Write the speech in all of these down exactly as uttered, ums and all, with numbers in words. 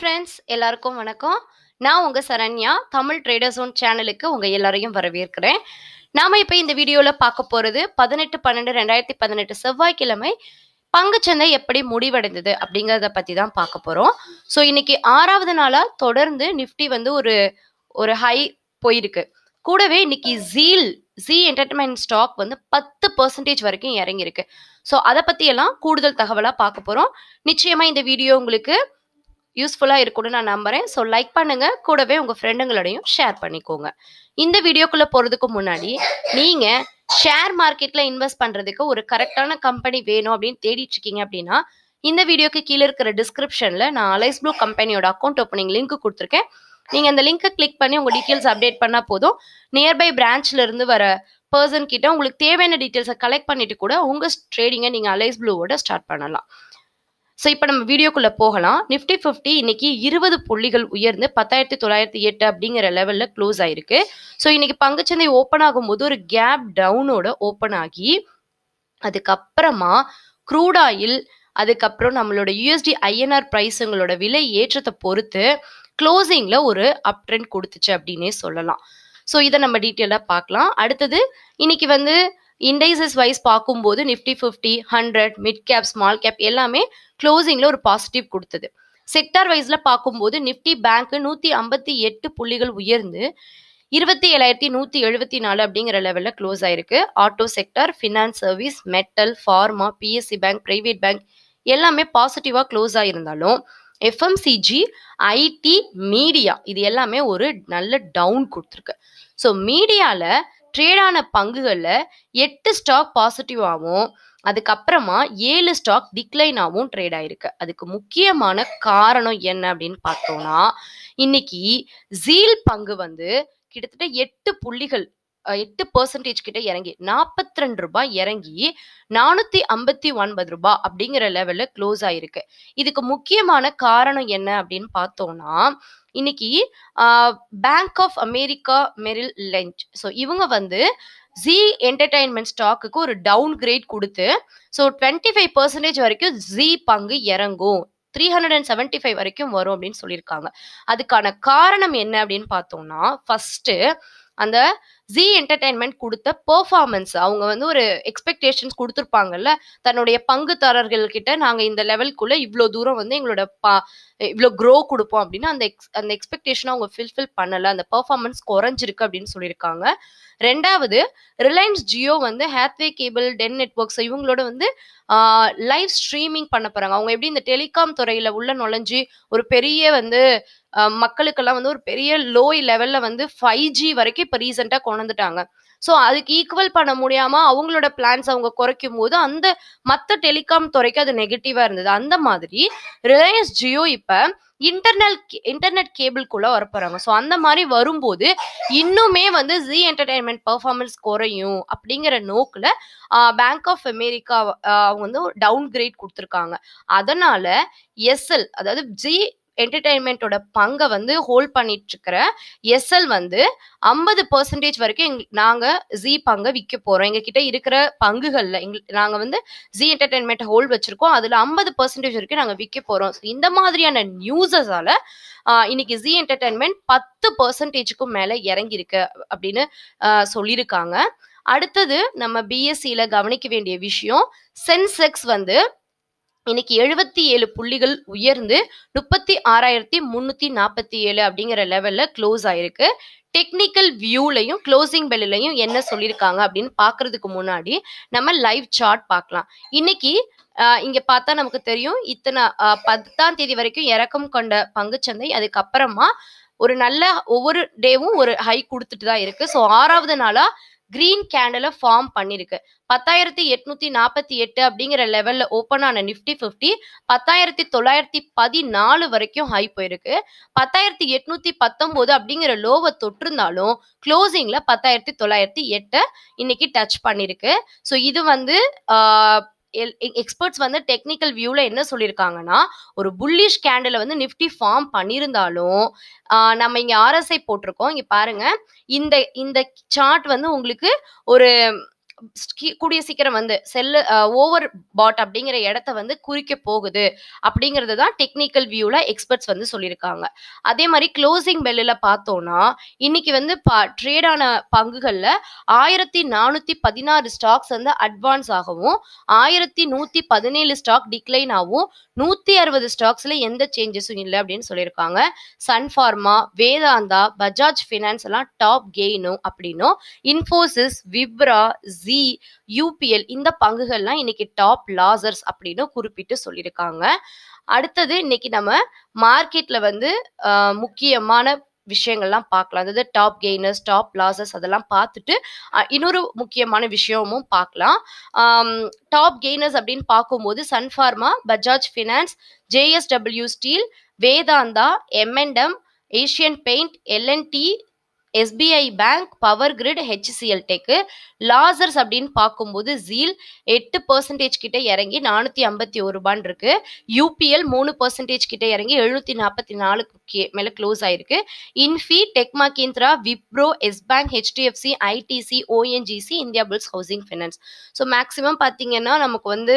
Friends எல்லாருக்கும் வணக்கம். நான் உங்கள் சரண்யா, தமிழ் ட்ரேடர்ஸ் ஓன் சேனலுக்கு உங்கள் எல்லாரையும் வரவேற்கிறேன். நாம் இப்போ இந்த வீடியோவில் பார்க்க போகிறது பதினெட்டு பன்னெண்டு ரெண்டாயிரத்தி பதினெட்டு செவ்வாய்க்கிழமை பங்குச்சந்தை எப்படி முடிவடைந்தது அப்படிங்கிறத பற்றி தான் பார்க்க போகிறோம். ஸோ இன்னைக்கு ஆறாவது நாளாக தொடர்ந்து நிஃப்டி வந்து ஒரு ஒரு ஹை போயிருக்கு. கூடவே இன்னைக்கு ஜீல் Z என்டர்டைன்மெண்ட் ஸ்டாக் வந்து பத்து பர்சன்டேஜ் வரைக்கும் இறங்கியிருக்கு. ஸோ அதை பற்றியெல்லாம் கூடுதல் தகவலாக பார்க்க போகிறோம். நிச்சயமாக இந்த வீடியோ உங்களுக்கு யூஸ்ஃபுல்லாக இருக்கும்னு நான் நம்புகிறேன். ஸோ லைக் பண்ணுங்கள், கூடவே உங்கள் ஃப்ரெண்டுங்களோடையும் ஷேர் பண்ணிக்கோங்க. இந்த வீடியோக்குள்ளே போகிறதுக்கு முன்னாடி நீங்கள் ஷேர் மார்க்கெட்டில் இன்வெஸ்ட் பண்ணுறதுக்கு ஒரு கரெக்டான கம்பெனி வேணும் அப்படின்னு தேடிட்டு இருக்கீங்க அப்படின்னா இந்த வீடியோக்கு கீழே இருக்கிற டிஸ்கிரிப்ஷனில் நான் அலைஸ் ப்ளூ கம்பெனியோட அக்கௌண்ட் ஓப்பனிங் லிங்க் கொடுத்துருக்கேன். நீங்கள் அந்த லிங்க்கை கிளிக் பண்ணி உங்கள் டீட்டெயில்ஸ் அப்டேட் பண்ணால் போதும். நியர்பை பிரான்ச்லேருந்து வர பர்சன் கிட்ட உங்களுக்கு தேவையான டீட்டெயில்ஸை கலெக்ட் பண்ணிட்டு கூட உங்கள் ட்ரேடிங்கை நீங்கள் அலைஸ் ப்ளூவோட ஸ்டார்ட் பண்ணலாம். ஸோ இப்போ நம்ம வீடியோக்குள்ளே போகலாம். நிஃப்டி ஃபிஃப்டி இன்னைக்கு இருபது புள்ளிகள் உயர்ந்து பத்தாயிரத்தி தொள்ளாயிரத்தி எட்டு அப்படிங்கிற லெவலில் க்ளோஸ் ஆயிருக்கு. ஸோ இன்னைக்கு பங்குச்சந்தை ஓப்பன் ஆகும்போது ஒரு கேப் டவுனோட ஓப்பன் ஆகி அதுக்கப்புறமா க்ரூட் ஆயில், அதுக்கப்புறம் நம்மளோட யூஎஸ்டி ஐஎன்ஆர் ப்ரைஸுங்களோட விலை ஏற்றத்தை பொறுத்து க்ளோசிங்கில் ஒரு அப் ட்ரெண்ட் கொடுத்துச்சு அப்படின்னே சொல்லலாம். ஸோ இதை நம்ம டீட்டெயிலாக பார்க்கலாம். அடுத்தது இன்னைக்கு வந்து இண்டைசஸ் வைஸ் பார்க்கும்போது Nifty fifty, hundred, mid cap, small cap எல்லாமே க்ளோசிங்கில் ஒரு பாசிட்டிவ் கொடுத்தது. செக்டார் வைஸில் பார்க்கும்போது நிஃப்டி பேங்க்கு நூற்றி ஐம்பத்தி எட்டு புள்ளிகள் உயர்ந்து இருபத்தி ஏழாயிரத்தி நூற்றி எழுபத்தி நாலு அப்படிங்கிற லெவலில் க்ளோஸ் ஆயிருக்கு. Auto sector, finance service, metal, pharma, PSC bank, private bank எல்லாமே பாசிட்டிவாக க்ளோஸ் ஆகியிருந்தாலும் எஃப்எம்சிஜி, ஐடி, மீடியா இது எல்லாமே ஒரு நல்ல டவுன் கொடுத்துருக்கு. ஸோ மீடியாவில் ட்ரேடான பங்குகளில் எட்டு ஸ்டாக் பாசிட்டிவாகவும் அதுக்கப்புறமா ஏழு ஸ்டாக் டிக்ளைனாகவும் ட்ரேட் ஆயிருக்கு. அதுக்கு முக்கியமான காரணம் என்ன அப்படின்னு பார்த்தோம்னா இன்னைக்கு ஜீல் பங்கு வந்து கிட்டத்தட்ட எட்டு புள்ளிகள் எட்டு பர்சன்டேஜ் கிட்ட இறங்கி நாற்பத்தி ரெண்டு ரூபாய் இறங்கி நானூத்தி ஐம்பத்தி ஒன்பது ரூபாய் அப்படிங்கிற லெவல்ல க்ளோஸ் ஆயிருக்கு. இதுக்கு முக்கியமான காரணம் என்ன அப்படின்னு பார்த்தோம்னா இன்னைக்கு Bank of America Merrill Lynch, so இவங்க வந்து ஜி என்டர்டைன்மெண்ட் ஸ்டாக்குக்கு ஒரு டவுன் கிரேட் கொடுத்து ஸோ டுவெண்ட்டி ஃபைவ் பர்சன்டேஜ் வரைக்கும் ஜி பங்கு இறங்கும், three hundred and seventy five வரைக்கும் வரும் அப்படின்னு சொல்லியிருக்காங்க. அதுக்கான காரணம் என்ன அப்படின்னு பார்த்தோம்னா ஃபர்ஸ்ட் அந்த ஜி என்டர்டைன்மெண்ட் கொடுத்த பெர்ஃபார்மன்ஸ், அவங்க வந்து ஒரு எக்ஸ்பெக்டேஷன்ஸ் கொடுத்துருப்பாங்கல்ல தன்னுடைய பங்குதாரர்கள் கிட்ட, நாங்கள் இந்த லெவலுக்குள்ளே இவ்வளோ தூரம் வந்து எங்களோட பா இவ்வளோ க்ரோ கொடுப்போம் அப்படின்னு அந்த எக்ஸ் அந்த எக்ஸ்பெக்டேஷனை அவங்க ஃபில்ஃபில் பண்ணலை, அந்த பெர்ஃபார்மன்ஸ் குறைஞ்சிருக்கு அப்படின்னு சொல்லியிருக்காங்க. ரெண்டாவது ரிலையன்ஸ் ஜியோ வந்து ஹேத்வே கேபிள், டென் நெட்வொர்க்ஸ் இவங்களோட வந்து லைவ் ஸ்ட்ரீமிங் பண்ண போகிறாங்க. அவங்க எப்படி இந்த டெலிகாம் துறையில் உள்ள நுழைஞ்சி ஒரு பெரிய வந்து மக்களுக்கெல்லாம் வந்து ஒரு பெரிய லோ லெவலில் வந்து ஃபைவ் ஜி வரைக்கும் இப்போ ரீசெண்டாக கொண்டு வந்துட்டாங்க. ஸோ அதுக்கு ஈக்குவல் பண்ண முடியாமல் அவங்களோட பிளான்ஸ் அவங்க குறைக்கும் போது அந்த மற்ற டெலிகாம் துறைக்கு அது நெகட்டிவாக இருந்தது. அந்த மாதிரி ரிலையன்ஸ் ஜியோ இப்போ இன்டர்னல் இன்டர்நெட் கேபிள்குள்ளே வரப்போகிறாங்க. ஸோ அந்த மாதிரி வரும்போது இன்னுமே வந்து ஜி என்டர்டைன்மெண்ட் பர்ஃபார்மன்ஸ் குறையும் அப்படிங்கிற நோக்கில் பேங்க் ஆஃப் அமெரிக்கா அவங்க வந்து டவுன் கிரேட் கொடுத்துருக்காங்க. அதனால் எஸ்எல், அதாவது ஜி என்டர்டைன்மெண்ட்டோட பங்கை வந்து ஹோல்ட் பண்ணிட்டு இருக்கிற எஸ்எல் வந்து ஐம்பது பர்சன்டேஜ் வரைக்கும் நாங்கள் ஜி பங்கை விற்க போகிறோம், எங்ககிட்ட இருக்கிற பங்குகளில் எங் நாங்கள் வந்து ஜி என்டர்டைன்மெண்ட் ஹோல்ட் வச்சுருக்கோம், அதில் ஐம்பது பர்சன்டேஜ் வரைக்கும் நாங்கள் விற்க போகிறோம். இந்த மாதிரியான நியூஸஸால் இன்னைக்கு ஜி என்டர்டைன்மெண்ட் பத்து பர்சன்டேஜுக்கும் மேலே இறங்கியிருக்கு அப்படின்னு சொல்லியிருக்காங்க. அடுத்தது நம்ம பிஎஸ்சியில் கவனிக்க வேண்டிய விஷயம் சென்செக்ஸ் வந்து இன்னைக்கு எழுபத்தி ஏழு புள்ளிகள் உயர்ந்து முப்பத்தி ஆறாயிரத்தி முன்னூத்தி நாற்பத்தி ஏழு அப்படிங்கிற லெவல்ல க்ளோஸ் ஆயிருக்கு. டெக்னிக்கல் வியூலையும் க்ளோசிங் பெல்லையும் என்ன சொல்லியிருக்காங்க அப்படின்னு பாக்குறதுக்கு முன்னாடி நம்ம லைவ் சார்ட் பார்க்கலாம். இன்னைக்கு இங்க பார்த்தா நமக்கு தெரியும் இத்தனை பத்தாம் தேதி வரைக்கும் இறக்கம் கொண்ட பங்குச்சந்தை அதுக்கப்புறமா ஒரு நல்ல ஒவ்வொரு டேவும் ஒரு ஹை கொடுத்துட்டு தான் இருக்கு. ஸோ ஆறாவது நாளா கிரீன் கேண்டலை ஃபார்ம் பண்ணிருக்கு. பத்தாயிரத்தி எட்நூத்தி நாற்பத்தி எட்டு அப்படிங்கிற லெவல்ல ஓப்பன் ஆன நிஃப்டி ஃபிஃப்டி பத்தாயிரத்தி தொள்ளாயிரத்தி பதினாலு வரைக்கும் ஹை போயிருக்கு. பத்தாயிரத்தி எட்நூத்தி பத்தொன்பது அப்படிங்கிற லோவை தொட்டிருந்தாலும் க்ளோசிங்ல பத்தாயிரத்தி தொள்ளாயிரத்தி எட்டை இன்னைக்கு டச் பண்ணிருக்கு. ஸோ இது வந்து எக்ஸ்பர்ட்ஸ் வந்து டெக்னிக்கல் வியூவில் என்ன சொல்லியிருக்காங்கன்னா ஒரு புல்லிஷ் கேண்டிலை வந்து நிஃப்டி ஃபார்ம் பண்ணியிருந்தாலும் நம்ம இங்கே ஆர்எஸ்ஐ போட்டிருக்கோம், இங்கே பாருங்க இந்த இந்த சார்ட் வந்து உங்களுக்கு ஒரு கூடிய சீக்கிரம் வந்து செல்லு ஓவர் பாட் அப்படிங்கிற இடத்த வந்து குறிக்க போகுது அப்படிங்கிறது தான் டெக்னிக்கல் வியூல எக்ஸ்பர்ட்ஸ் வந்து சொல்லியிருக்காங்க. அதே மாதிரி க்ளோசிங் பெல்லில் பார்த்தோம்னா இன்னைக்கு வந்து ட்ரேடான பங்குகளில் ஆயிரத்தி நானூற்றி பதினாறு ஸ்டாக்ஸ் வந்து அட்வான்ஸ் ஆகவும் ஆயிரத்தி நூற்றி பதினேழு ஸ்டாக் டிக்ளைன் ஆகும், நூற்றி அறுபது ஸ்டாக்ஸில் எந்த சேஞ்சஸும் இல்லை அப்படின்னு சொல்லியிருக்காங்க. Sun pharma, Vedanta, Bajaj finance எல்லாம் டாப் கெயினும் அப்படின்னும் இன்ஃபோசிஸ், விப்ரா, ஜி, யூபிஎல் இந்த பங்குகள்லாம் இன்னைக்கு டாப் லாசர்ஸ் அப்படின்னு குறிப்பிட்டு சொல்லியிருக்காங்க. அடுத்தது இன்னைக்கு நம்ம மார்க்கெட்ல வந்து முக்கியமான விஷயங்கள்லாம் பார்க்கலாம். அதாவது டாப் கெய்னர்ஸ், டாப் லாசஸ் அதெல்லாம் பார்த்துட்டு இன்னொரு முக்கியமான விஷயமும் பார்க்கலாம். டாப் கெய்னர்ஸ் அப்படின்னு பார்க்கும்போது Sun pharma, Bajaj finance, JSW steel, Vedanta, M and M, Asian paint, L and T, SBI bank, power grid, HCL tech. Losers அப்படின்னு பார்க்கும்போது ஜீல் எட்டு பர்சன்டேஜ் கிட்ட இறங்கி நானூற்றி ஐம்பத்தி ஒரு ரூபான் இருக்கு. யூபிஎல் மூணு பர்சன்டேஜ் கிட்ட இறங்கி எழுநூற்றி நாற்பத்தி நாலுக்கு மேலே க்ளோஸ் ஆயிருக்கு. Infy, tech Mahindra, Wipro, S bank, HDFC, ITC, ONGC, India bills housing finance. So maximum பார்த்தீங்கன்னா நமக்கு வந்து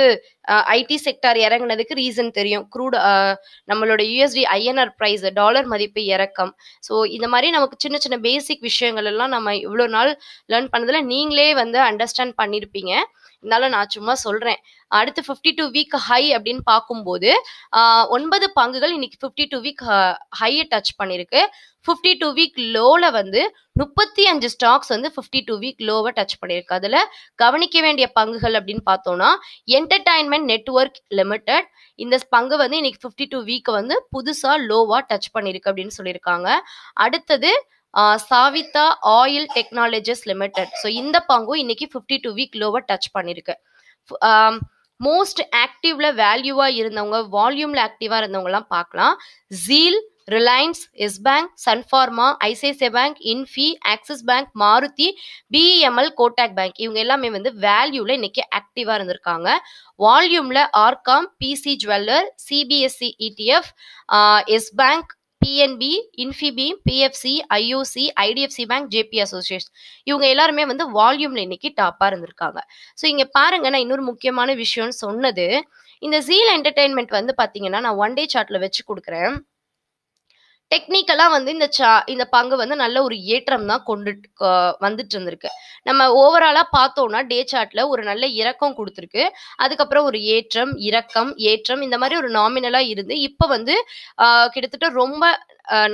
ஐடி செக்டார் இறங்கினதுக்கு ரீசன் தெரியும். க்ரூட் நம்மளோட யூஎஸ்டி ஐஎன்ஆர் ப்ரைஸ் டாலர் மதிப்பு இறக்கம். ஸோ இந்த மாதிரி நமக்கு சின்ன சின்ன பேசிக் விஷயங்கள் எல்லாம் நம்ம இவ்வளோ நாள் லேர்ன் பண்ணதில் நீங்களே வந்து அண்டர்ஸ்டாண்ட் பண்ணியிருப்பீங்க. இருந்தாலும் நான் சும்மா சொல்கிறேன். அடுத்து ஃபிஃப்டி டூ வீக் ஹை அப்படின்னு பார்க்கும்போது ஒன்பது பங்குகள் இன்னைக்கு ஃபிஃப்டி டூ வீக் ஹையை டச் பண்ணியிருக்கு. ஃபிஃப்டி டூ வீக் லோவில் வந்து முப்பத்தி அஞ்சு ஸ்டாக்ஸ் வந்து ஃபிஃப்டி டூ வீக் லோவை டச் பண்ணியிருக்கு. அதில் கவனிக்க வேண்டிய பங்குகள் அப்படின்னு பார்த்தோம்னா என்டர்டைன்மெண்ட் நெட்வொர்க் லிமிடெட் இந்த பங்கு வந்து இன்னைக்கு ஃபிஃப்டி டூ வீக்கை வந்து புதுசாக லோவாக டச் பண்ணியிருக்கு அப்படின்னு சொல்லியிருக்காங்க. அடுத்தது Savita oil technologies limited. So இந்த பங்கும் இன்னைக்கு ஃபிஃப்டி டூ வீக் லோவை டச் பண்ணியிருக்கு. மோஸ்ட் ஆக்டிவ்ல வேல்யூவா இருந்தவங்க, வால்யூம்ல ஆக்டிவா இருந்தவங்கலாம் பார்க்கலாம். Zeal, Reliance, S bank, Sun pharma, ICICI bank, Infy, axis bank, Maruti, BML, Kotak bank இவங்க எல்லாமே வந்து வேல்யூல இன்னைக்கு ஆக்டிவா இருந்திருக்காங்க. வால்யூம்ல RCom, PC jeweller, CPSC ETF, yes bank, PNB, இன்ஃபிபி, PFC, IOC, IDFC bank, JP associates இவங்க எல்லாருமே வந்து வால்யூம்ல இன்னைக்கு டாப்பா இருந்திருக்காங்க. ஸோ இங்க பாருங்க, நான் இன்னொரு முக்கியமான விஷயம்னு சொன்னது இந்த ஜீல் என்டர்டைன்மெண்ட் வந்து பாத்தீங்கன்னா நான் ஒன் டே சார்ட்ல வச்சு கொடுக்குறேன். டெக்னிக்கலா வந்து இந்த சா இந்த பங்கு வந்து நல்ல ஒரு ஏற்றம் தான் கொண்டு வந்துட்டு இருந்திருக்கு. நம்ம ஓவராலா பார்த்தோம்னா டே சார்ட்ல ஒரு நல்ல இறக்கம் கொடுத்துருக்கு, அதுக்கப்புறம் ஒரு ஏற்றம் இறக்கம் ஏற்றம் இந்த மாதிரி ஒரு நாமினலா இருந்து இப்ப வந்து ஆஹ் கிட்டத்தட்ட ரொம்ப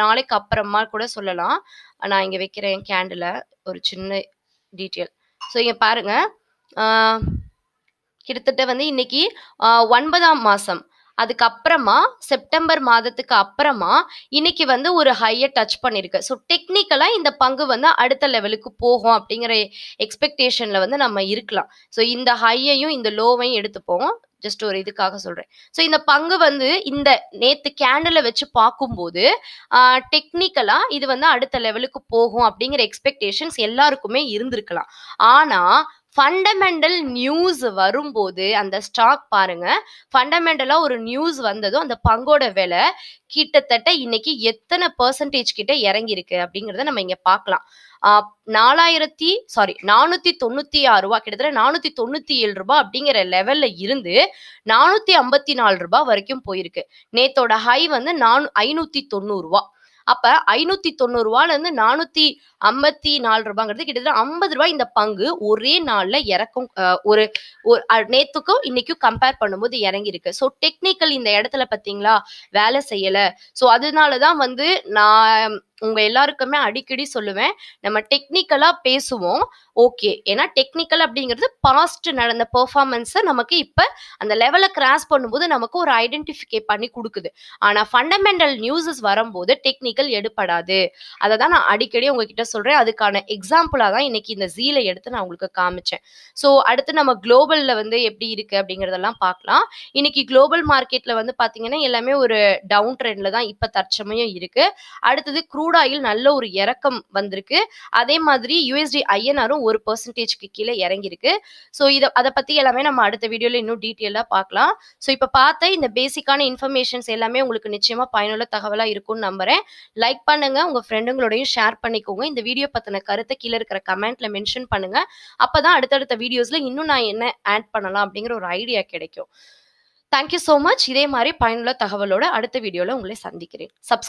நாளைக்கு அப்புறமா கூட சொல்லலாம். நான் இங்க வைக்கிறேன் கேண்டில ஒரு சின்ன டீட்டெயில். ஸோ இங்க பாருங்க, ஆஹ் கிட்டத்தட்ட வந்து இன்னைக்கு ஆஹ் ஒன்பதாம் மாசம் அதுக்கப்புறமா செப்டம்பர் மாதத்துக்கு அப்புறமா இன்னைக்கு வந்து ஒரு ஹையை டச் பண்ணிருக்கு. ஸோ டெக்னிக்கலாக இந்த பங்கு வந்து அடுத்த லெவலுக்கு போகும் அப்படிங்கிற எக்ஸ்பெக்டேஷன்ல வந்து நம்ம இருக்கலாம். ஸோ இந்த ஹையையும் இந்த லோவையும் எடுத்துப்போம், ஜஸ்ட் ஒரு இதுக்காக சொல்றேன். ஸோ இந்த பங்கு வந்து இந்த நேத்து கேண்டலை வச்சு பார்க்கும்போது டெக்னிக்கலா இது வந்து அடுத்த லெவலுக்கு போகும் அப்படிங்கிற எக்ஸ்பெக்டேஷன்ஸ் எல்லாருக்குமே இருந்திருக்கலாம். ஆனா ஃபண்டமெண்டல் நியூஸ் வரும்போது அந்த ஸ்டாக் பாருங்க, ஃபண்டமெண்டலா ஒரு நியூஸ் வந்ததும் அந்த பங்கோட விலை கிட்டத்தட்ட இன்னைக்கு எத்தனை பர்சன்டேஜ் கிட்ட இறங்கிருக்கு அப்படிங்கிறத நம்ம இங்க பார்க்கலாம். நாலாயிரத்தி சாரி நானூத்தி தொண்ணூத்தி ஆறு ரூபாய் கிட்டத்தட்ட நானூத்தி தொண்ணூத்தி ஏழு ரூபாய் அப்படிங்கிற லெவல்ல இருந்து நானூத்தி ஐம்பத்தி நாலு ரூபாய் வரைக்கும் போயிருக்கு. நேத்தோட ஹை வந்து நான் ஐநூத்தி தொண்ணூறு ரூபாய். அப்ப ஐநூத்தி தொண்ணூறு ரூபாயில இருந்து நானூத்தி ஐம்பத்தி நாலு ரூபாங்கிறது கிட்டத்தட்ட ஐம்பது ரூபாய் இந்த பங்கு ஒரே நாள்ல இறக்கும். ஒரு நேத்துக்கும் இன்னைக்கும் கம்பேர் பண்ணும்போது இறங்கி இருக்கு. ஸோ டெக்னிக்கல் இந்த இடத்துல பாத்தீங்களா வேலை செய்யல. ஸோ அதனாலதான் வந்து நான் உங்க எல்லாருக்குமே அடிக்கடி சொல்லுவேன், நம்ம டெக்னிக்கலா பேசுவோம் ஓகே, ஏன்னா டெக்னிக்கல் அப்படிங்கிறது பாஸ்ட் நடந்த பெர்ஃபார்மன்ஸை நமக்கு இப்ப அந்த லெவலை கிராஸ் பண்ணும்போது நமக்கு ஒரு ஐடென்டிஃபிகே பண்ணி கொடுக்குது. ஆனா ஃபண்டமெண்டல் நியூஸஸ் வரும்போது டெக்னிக்கல் எடுப்படாது. அதை தான் நான் அடிக்கடி உங்ககிட்ட சொல்றேன். அதுக்கான எக்ஸாம்பிளா தான் இன்னைக்கு இந்த ஜீலை எடுத்து நான் உங்களுக்கு காமிச்சேன். ஸோ அடுத்து நம்ம குளோபல்ல வந்து எப்படி இருக்கு அப்படிங்கறதெல்லாம் பார்க்கலாம். இன்னைக்கு குளோபல் மார்க்கெட்ல வந்து பாத்தீங்கன்னா எல்லாமே ஒரு டவுன் ட்ரெண்ட்ல தான் இப்ப தற்சமயம் இருக்கு. அடுத்தது க்ரூ ாயில் நல்ல ஒரு இறக்கம் வந்திருக்கு. அதே மாதிரி யூஎஸ்டி ஐஎன்ஆரும் ஒரு பர்சன்டேஜ்க்கு கீழே இறங்கிருக்கு. ஸோ இதை அதை பத்தி எல்லாமே நம்ம அடுத்த வீடியோல இன்னும் டீட்டெயிலாக பார்க்கலாம். ஸோ இப்போ பார்த்த இந்த பேசிக்கான இன்ஃபர்மேஷன்ஸ் எல்லாமே உங்களுக்கு நிச்சயமா பயனுள்ள தகவலாக இருக்கும்னு நம்புறேன். லைக் பண்ணுங்க, உங்க ஃப்ரெண்டுங்களோடையும் ஷேர் பண்ணிக்கோங்க. இந்த இந்த வீடியோ பத்தின கருத்தை கீழே இருக்கிற கமெண்ட்ல மென்ஷன் பண்ணுங்க. அப்பதான் அடுத்தடுத்த வீடியோஸ்ல இன்னும் நான் என்ன ஆட் பண்ணலாம் அப்படிங்கிற ஒரு ஐடியா கிடைக்கும். Thank you so much. இதே மாதிரி பயனுள்ள தகவலோட அடுத்த வீடியோல உங்களை சந்திக்கிறேன். சப்ஸ்கிரைப்